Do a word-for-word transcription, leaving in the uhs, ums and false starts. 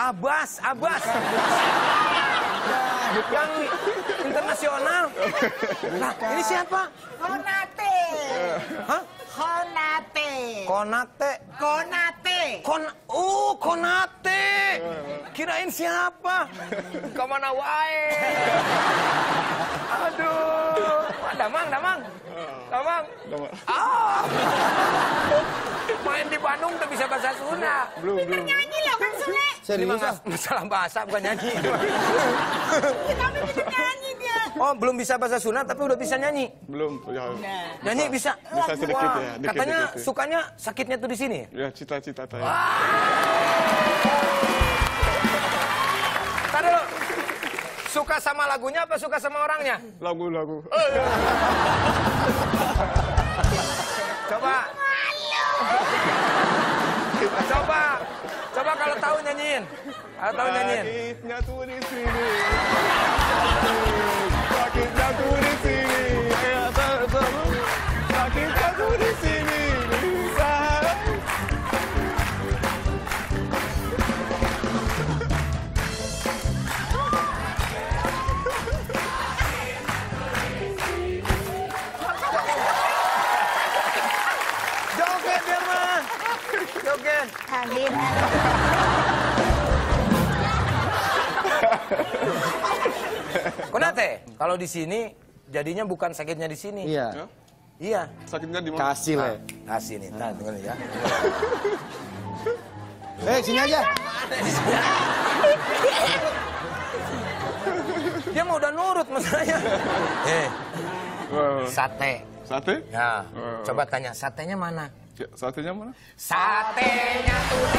Abbas, Abbas. Nah, yang internasional. Nah, ini siapa? Konaté. Hah? Konaté. Konaté. Konaté. Kon oh, Konaté. Kirain siapa? Kemana wae? Aduh. Damang, Damang. Damang. Ah. Main di Bandung udah bisa bahasa Sunda. Belum, belum. Nyanyi loh kan Sule. Serius ah? Masalah bahasa bukan nyanyi. Kita udah bisa nyanyi dia. Oh, belum bisa bahasa Sunda tapi udah bisa nyanyi. Belum. Ya. Nyanyi bisa. Bisa sedikit ya. Katanya sukanya sakitnya tuh di sini. Ya, cita-cita saya. Taruh. Suka sama lagunya apa suka sama orangnya? Lagu-lagu. Coba. Coba, coba kalau tahu nyanyiin, kalau tahu nyanyiin. Sakitnya tuh di sini, sakitnya tuh di sini, sakitnya tuh di sini. Joget. Amin. Konaté, kalau di sini jadinya bukan sakitnya di sini. Iya. Ya? Iya. Sakitnya di mana? Kasih lah. Kasih nih. Nah, dengar ya. Eh, sini aja. Dia mau udah nurut masalahnya. Eh. Sate. Sate? Ya. Coba tanya, satenya mana? Satenya mana? Satenya tuh